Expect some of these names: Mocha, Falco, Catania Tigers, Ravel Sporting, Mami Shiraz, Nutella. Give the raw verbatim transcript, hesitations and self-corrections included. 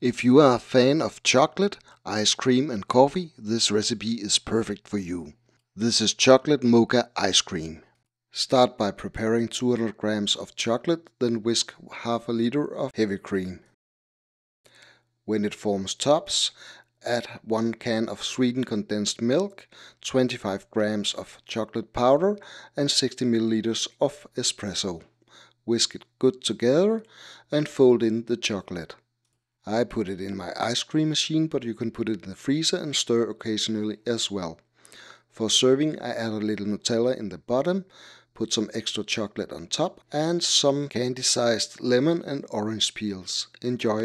If you are a fan of chocolate, ice cream and coffee, this recipe is perfect for you. This is chocolate mocha ice cream. Start by preparing two hundred grams of chocolate, then whisk half a liter of heavy cream. When it forms tops, add one can of sweetened condensed milk, twenty-five grams of chocolate powder and sixty milliliters of espresso. Whisk it good together and fold in the chocolate. I put it in my ice cream machine, but you can put it in the freezer and stir occasionally as well. For serving, I add a little Nutella in the bottom, put some extra chocolate on top and some candy-sized lemon and orange peels. Enjoy!